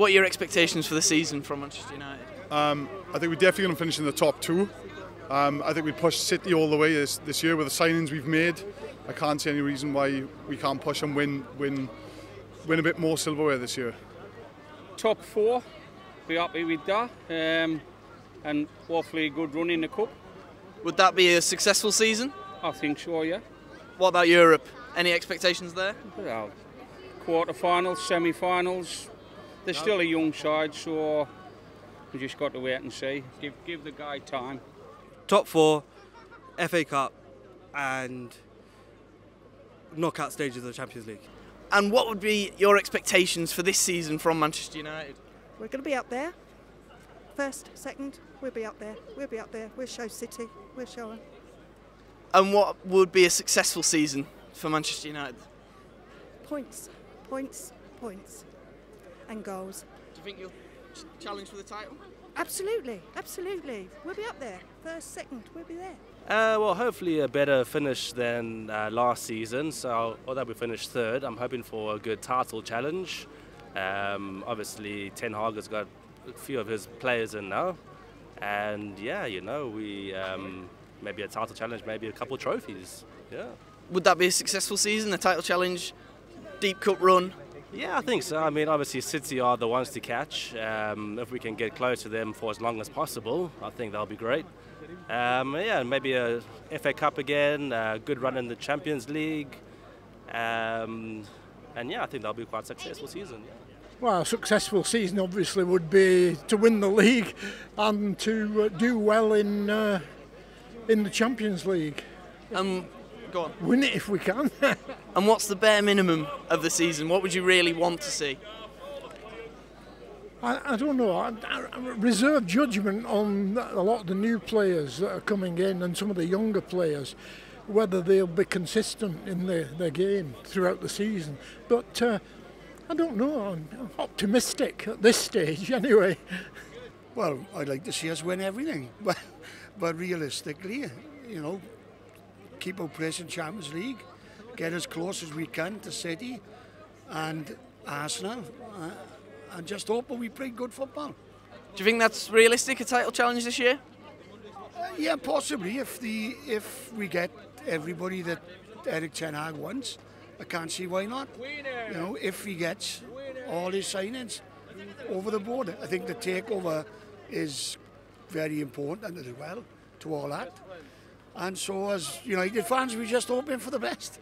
What are your expectations for the season from Manchester United? I think we're definitely going to finish in the top two. I think we pushed City all the way this year with the signings we've made. I can't see any reason why we can't push and win a bit more silverware this year. Top four, be happy with that, and hopefully a good run in the cup. Would that be a successful season? I think so, yeah. What about Europe? Any expectations there? Well, quarter-finals, semi-finals. They're still a young side, so we just got to wait and see. Give the guy time. Top four, FA Cup, and knockout stages of the Champions League. And what would be your expectations for this season from Manchester United? We're going to be up there. First, second, we'll be up there. We'll be up there. We'll show City. We'll show them. And what would be a successful season for Manchester United? Points, points, points, and goals. Do you think you'll challenge for the title? Absolutely, absolutely. We'll be up there. First, second, we'll be there. Well, hopefully a better finish than last season. So, although we finished third, I'm hoping for a good title challenge. Obviously, Ten Hag has got a few of his players in now, and yeah, you know, we maybe a title challenge, maybe a couple of trophies. Yeah. Would that be a successful season? A title challenge, deep cup run? Yeah, I think so. I mean, obviously City are the ones to catch. If we can get close to them for as long as possible, I think that'll be great. Yeah, maybe a FA Cup again, a good run in the Champions League, and yeah, I think that'll be quite a successful season. Yeah. Well, a successful season obviously would be to win the league and to do well in the Champions League. Go on. Win it if we can. And what's the bare minimum of the season? What would you really want to see? I don't know. I reserve judgment on a lot of the new players that are coming in and some of the younger players, whether they'll be consistent in their game throughout the season. But I don't know, I'm optimistic at this stage anyway. Well, I'd like to see us win everything, but realistically, you know, keep our place in Champions League, get as close as we can to City and Arsenal, and just hope that we play good football. Do you think that's realistic, a title challenge this year? Yeah, possibly, if we get everybody that Eric Ten Hag wants. I can't see why not. You know, if he gets all his signings over the board, I think the takeover is very important as well to all that. And so as United fans, we're just hoping for the best.